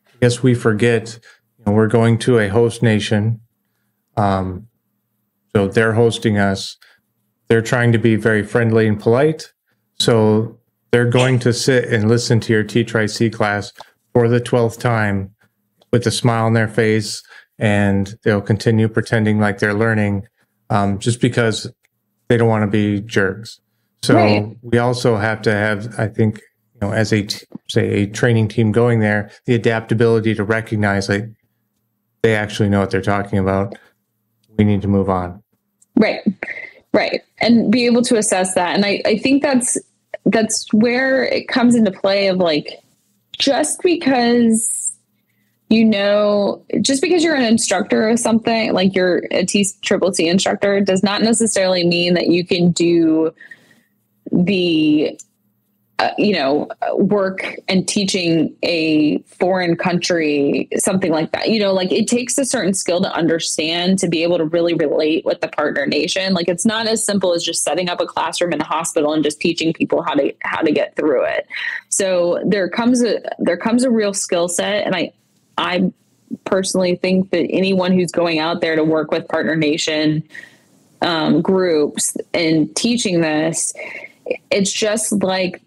I guess we forget, you know, we're going to a host nation. Um, so they're hosting us. They're trying to be very friendly and polite. So they're going to sit and listen to your T C C C class for the twelfth time with a smile on their face, and they'll continue pretending like they're learning. Um, just because they don't want to be jerks. So right. We also have to have, I think, you know, as a t- say a training team going there, the adaptability to recognize like they actually know what they're talking about. We need to move on. Right, right, and be able to assess that. And I, I think that's that's where it comes into play of like just because. You know, just because you're an instructor or something, like you're a T C C C instructor, does not necessarily mean that you can do the, uh, you know, work and teaching a foreign country, something like that. You know, like it takes a certain skill to understand, to be able to really relate with the partner nation. Like it's not as simple as just setting up a classroom in a hospital and just teaching people how to how to get through it. So there comes a there comes a real skill set, and I. I personally think that anyone who's going out there to work with partner nation um, groups and teaching this, it's just like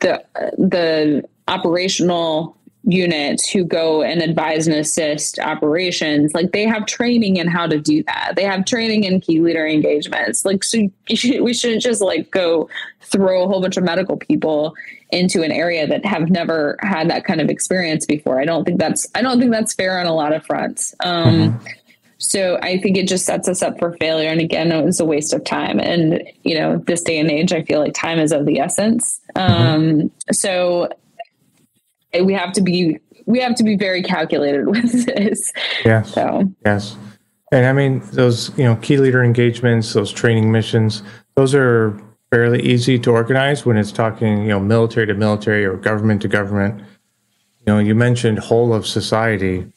the the operational units who go and advise and assist operations. Like they have training in how to do that. They have training in key leader engagements. Like, so should, we shouldn't just like go throw a whole bunch of medical people into an area that have never had that kind of experience before. I don't think that's, I don't think that's fair on a lot of fronts. Um, mm-hmm. So I think it just sets us up for failure. And again, it was a waste of time. And, you know, this day and age, I feel like time is of the essence. Mm-hmm. Um, so we have to be, we have to be very calculated with this. Yes. So. Yes. And I mean, those, you know, key leader engagements, those training missions, those are fairly easy to organize when it's talking, you know, military to military or government to government. You know, you mentioned whole of society. You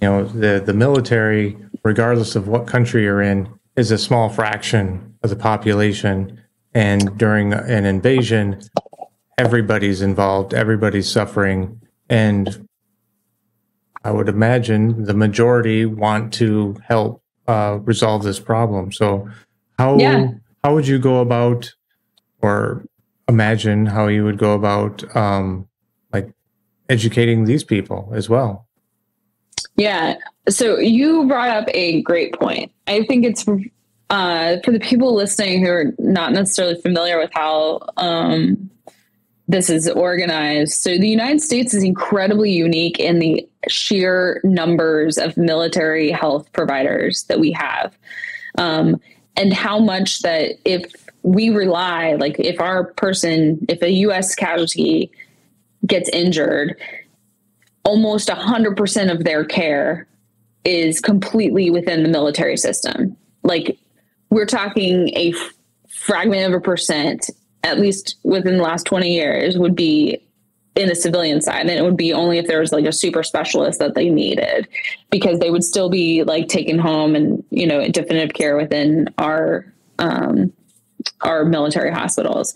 know, the, the military, regardless of what country you're in, is a small fraction of the population. And during an invasion, everybody's involved, everybody's suffering. And I would imagine the majority want to help uh, resolve this problem. So how, yeah. how would you go about, or imagine how you would go about, um, like educating these people as well? Yeah. So you brought up a great point. I think it's, uh, for the people listening who are not necessarily familiar with how, um, this is organized. So the United States is incredibly unique in the sheer numbers of military health providers that we have. Um, and how much that if we rely, like if our person, if a U S casualty gets injured, almost one hundred percent of their care is completely within the military system. Like we're talking a f- fragment of a percent, at least within the last twenty years, would be in the civilian side, then it would be only if there was like a super specialist that they needed, because they would still be like taken home and, you know, definitive care within our, um, our military hospitals.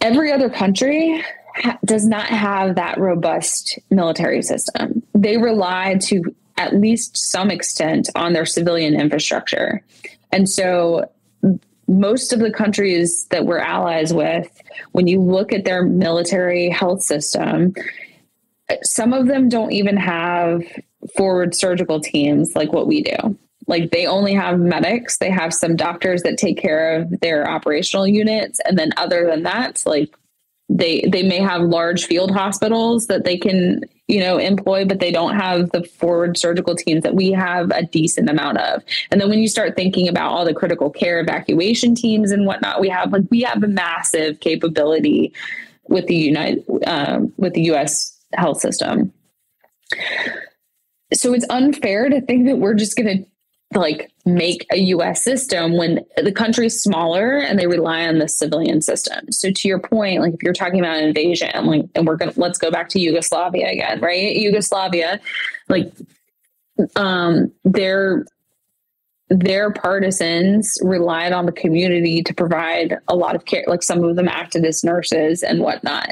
Every other country ha- does not have that robust military system. They rely to at least some extent on their civilian infrastructure. And so most of the countries that we're allies with, when you look at their military health system, some of them don't even have forward surgical teams like what we do. Like they only have medics. They have some doctors that take care of their operational units. And then other than that, like they, they may have large field hospitals that they can, you know, employ, but they don't have the forward surgical teams that we have a decent amount of. And then when you start thinking about all the critical care evacuation teams and whatnot, we have, like, we have a massive capability with the United, um, with the U S health system. So it's unfair to think that we're just going to, like, make a U S system when the country's smaller and they rely on the civilian system. So to your point, like if you're talking about an invasion, like, and we're going to, let's go back to Yugoslavia again, right? Yugoslavia, like, um, their, their partisans relied on the community to provide a lot of care, like some of them activist nurses and whatnot.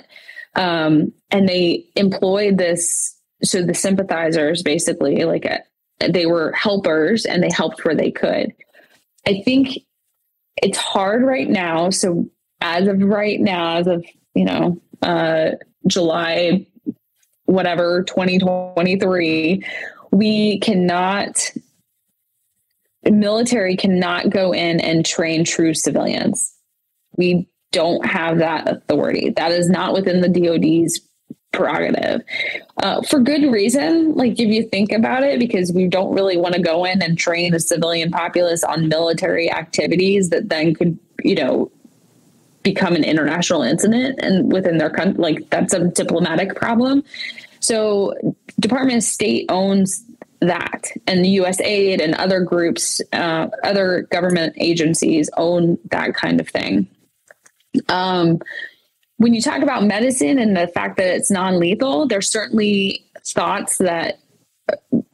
Um, and they employed this. So the sympathizers basically, like a, they were helpers and they helped where they could. I think it's hard right now. So as of right now, as of, you know, uh, July, whatever, twenty twenty-three, we cannot, military cannot go in and train true civilians. We don't have that authority. That is not within the D O D's prerogative, uh, for good reason. Like if you think about it, because we don't really want to go in and train the civilian populace on military activities that then could, you know, become an international incident and within their country, like that's a diplomatic problem. So Department of State owns that, and the U S A I D and other groups, uh, other government agencies own that kind of thing. Um, When you talk about medicine and the fact that it's non-lethal, there's certainly thoughts that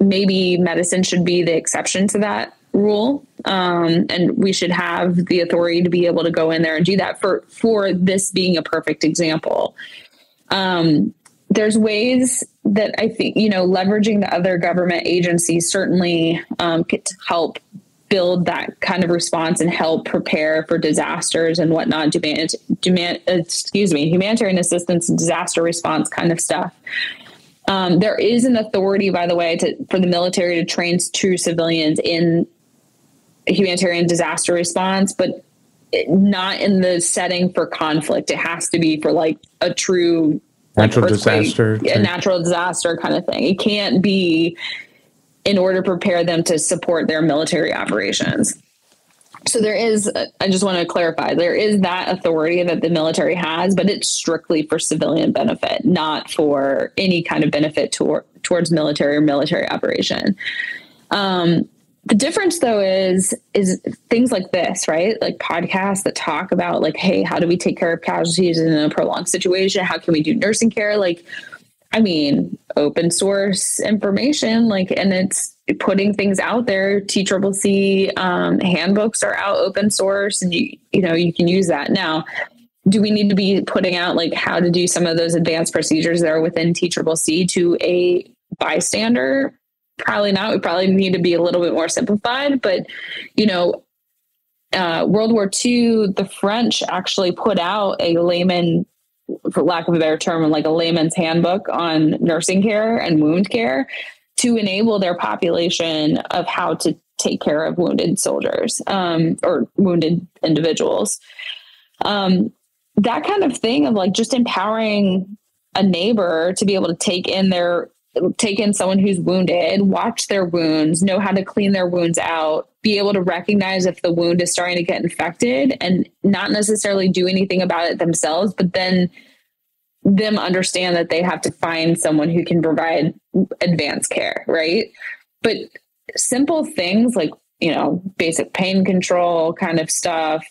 maybe medicine should be the exception to that rule. Um, and we should have the authority to be able to go in there and do that, for, for this being a perfect example. Um, there's ways that I think, you know, leveraging the other government agencies certainly um, could help build that kind of response and help prepare for disasters and whatnot, demand, demand, excuse me, humanitarian assistance and disaster response kind of stuff. Um, there is an authority, by the way, to, for the military to train true civilians in humanitarian disaster response, but not in the setting for conflict. It has to be for like a true natural like disaster, a natural disaster kind of thing. It can't be in order to prepare them to support their military operations. So there is, I just want to clarify, there is that authority that the military has, but it's strictly for civilian benefit, not for any kind of benefit to, towards military or military operation. Um, the difference though is, is things like this, right? Like podcasts that talk about like, hey, how do we take care of casualties in a prolonged situation? How can we do nursing care? Like, I mean, open source information, like, and it's putting things out there. T C C C um, handbooks are out open source, and you, you know, you can use that. Now, do we need to be putting out like how to do some of those advanced procedures that are within T C C C to a bystander? Probably not. We probably need to be a little bit more simplified, but you know, uh, World War Two, the French actually put out a layman, for lack of a better term, like a layman's handbook on nursing care and wound care to enable their population of how to take care of wounded soldiers, um, or wounded individuals. Um, that kind of thing of like just empowering a neighbor to be able to take in their, take in someone who's wounded, watch their wounds, know how to clean their wounds out, be able to recognize if the wound is starting to get infected and not necessarily do anything about it themselves, but then them understand that they have to find someone who can provide advanced care, right? But simple things like, you know, basic pain control kind of stuff,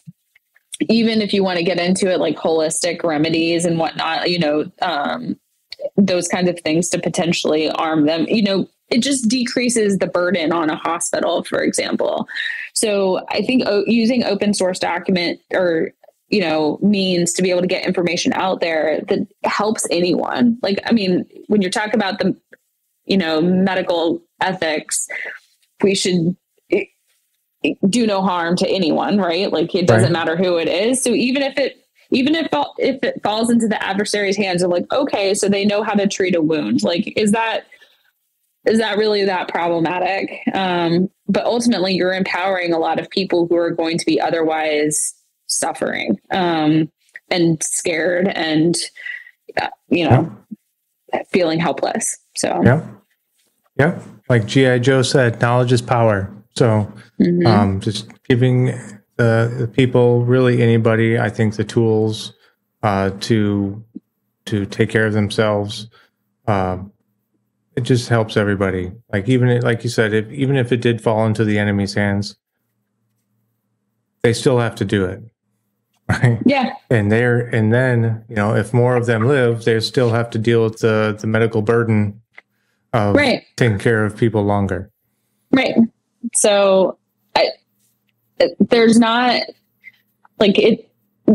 even if you want to get into it, like holistic remedies and whatnot, you know, um, those kinds of things to potentially arm them, you know, it just decreases the burden on a hospital, for example. So I think o- using open source document or, you know, means to be able to get information out there that helps anyone. Like, I mean, when you're talking about the, you know, medical ethics, we should do no harm to anyone, right? Like it doesn't right. matter who it is. So even if it, even if, if it falls into the adversary's hands, they're like, okay, so they know how to treat a wound. Like, is that, is that really that problematic? Um, but ultimately you're empowering a lot of people who are going to be otherwise suffering, um, and scared and, you know, yeah. feeling helpless. So, yeah. Yeah. Like G I Joe said, knowledge is power. So, mm-hmm. um, just giving the, the people, really anybody, I think the tools, uh, to, to take care of themselves, um, it just helps everybody. Like even, like you said, if, even if it did fall into the enemy's hands, they still have to do it. Right. Yeah. And they're, and then, you know, if more of them live, they still have to deal with the, the medical burden of right. taking care of people longer. Right. So I, there's not like it,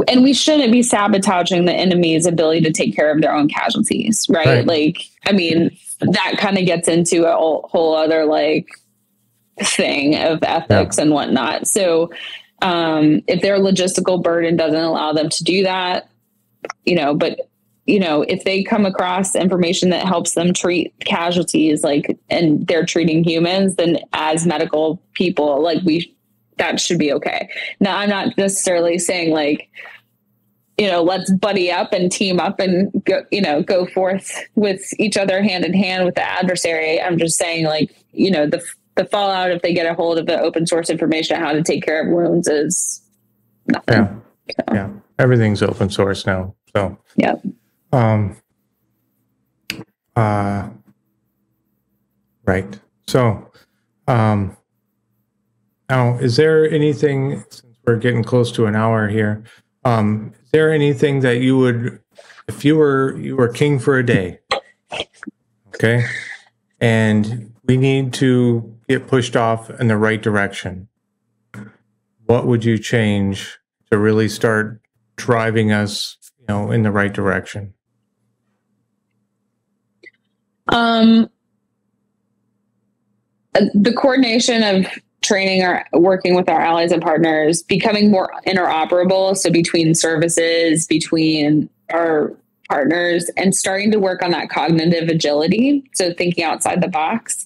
and we shouldn't be sabotaging the enemy's ability to take care of their own casualties. Right. right. Like, I mean, that kind of gets into a whole other like thing of ethics yeah. and whatnot. So um, if their logistical burden doesn't allow them to do that, you know, but you know, if they come across information that helps them treat casualties, like, and they're treating humans, then as medical people, like we, that should be okay. Now, I'm not necessarily saying like, you know, let's buddy up and team up and go, you know, go forth with each other hand in hand with the adversary. I'm just saying like, you know, the, the fallout, if they get a hold of the open source information, on how to take care of wounds is nothing. Yeah. So. Yeah. Everything's open source now. So, yeah. Um, uh, right. So, um, now is there anything, since we're getting close to an hour here, um, is there anything that you would, if you were, you were king for a day, okay, and we need to get pushed off in the right direction, what would you change to really start driving us, you know, in the right direction? Um, the coordination of training, our working with our allies and partners, becoming more interoperable. So between services, between our partners, and starting to work on that cognitive agility. So thinking outside the box.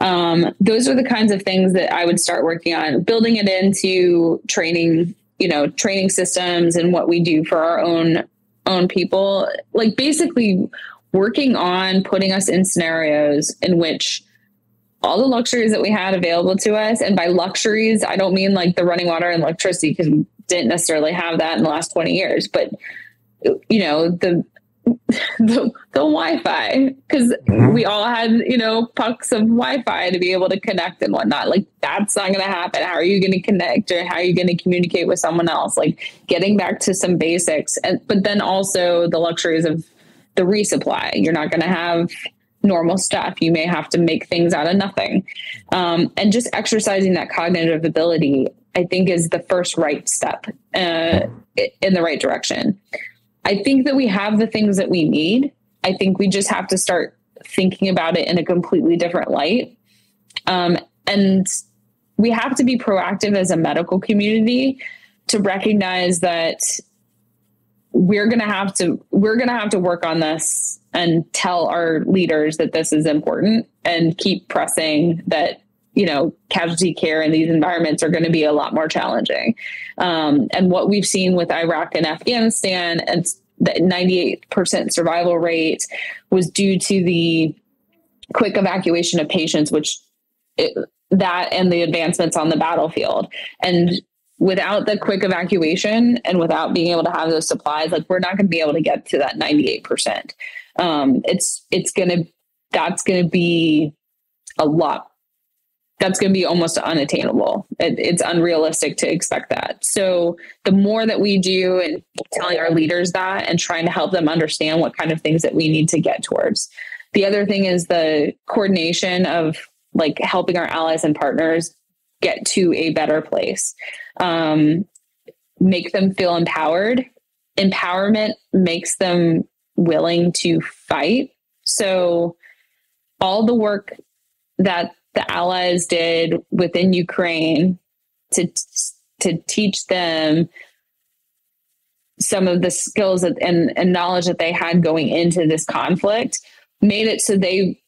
Um, those are the kinds of things that I would start working on, building it into training, you know, training systems and what we do for our own, own people, like basically working on putting us in scenarios in which all the luxuries that we had available to us. And by luxuries, I don't mean like the running water and electricity, because we didn't necessarily have that in the last twenty years, but you know, the, the, the Wi-Fi, because we all had, you know, pucks of Wi-Fi to be able to connect and whatnot. Like that's not going to happen. How are you going to connect, or how are you going to communicate with someone else? Like getting back to some basics, and but then also the luxuries of the resupply. You're not going to have normal stuff. You may have to make things out of nothing. Um, and just exercising that cognitive ability, I think, is the first right step uh, in the right direction. I think that we have the things that we need. I think we just have to start thinking about it in a completely different light. Um, and we have to be proactive as a medical community to recognize that we're going to have to, we're going to have to work on this and tell our leaders that this is important and keep pressing that, you know, casualty care in these environments are going to be a lot more challenging. Um, and what we've seen with Iraq and Afghanistan, and the ninety-eight percent survival rate was due to the quick evacuation of patients, which it, that and the advancements on the battlefield. And without the quick evacuation and without being able to have those supplies, like we're not going to be able to get to that ninety-eight percent. Um, it's, it's going to, that's going to be a lot that's going to be almost unattainable. It, it's unrealistic to expect that. So the more that we do and telling our leaders that and trying to help them understand what kind of things that we need to get towards. The other thing is the coordination of like helping our allies and partners get to a better place. Um, make them feel empowered. Empowerment makes them willing to fight. So all the work that the allies did within Ukraine to, to teach them some of the skills that, and, and knowledge that they had going into this conflict made it so they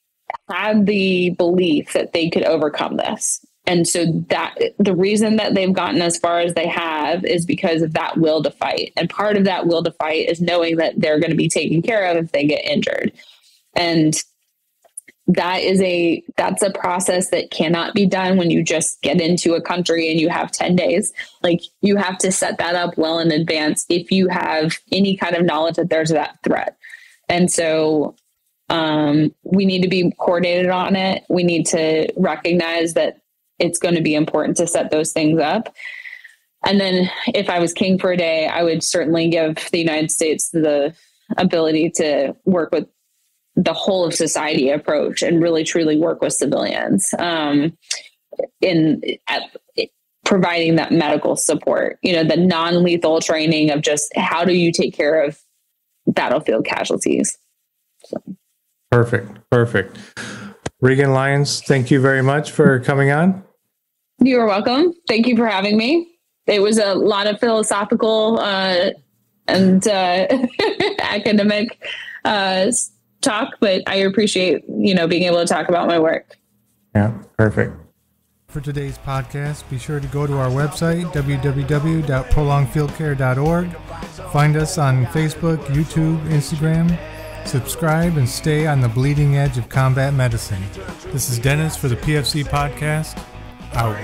had the belief that they could overcome this. And so that the reason that they've gotten as far as they have is because of that will to fight. And part of that will to fight is knowing that they're going to be taken care of if they get injured. And that is a, that's a process that cannot be done when you just get into a country and you have ten days. Like you have to set that up well in advance if you have any kind of knowledge that there's that threat. And so um, we need to be coordinated on it. We need to recognize that it's going to be important to set those things up. And then if I was king for a day, I would certainly give the United States the ability to work with the whole of society approach and really truly work with civilians um, in at, providing that medical support, you know, the non-lethal training of just how do you take care of battlefield casualties. So. Perfect. Perfect. Reagan Lyon, thank you very much for coming on. You are welcome. Thank you for having me. It was a lot of philosophical uh, and uh, academic uh, talk, but I appreciate, you know, being able to talk about my work. Yeah, perfect. For today's podcast, be sure to go to our website, w w w dot prolonged field care dot org. Find us on Facebook, YouTube, Instagram. Subscribe and stay on the bleeding edge of combat medicine. This is Dennis for the P F C Podcast. Out.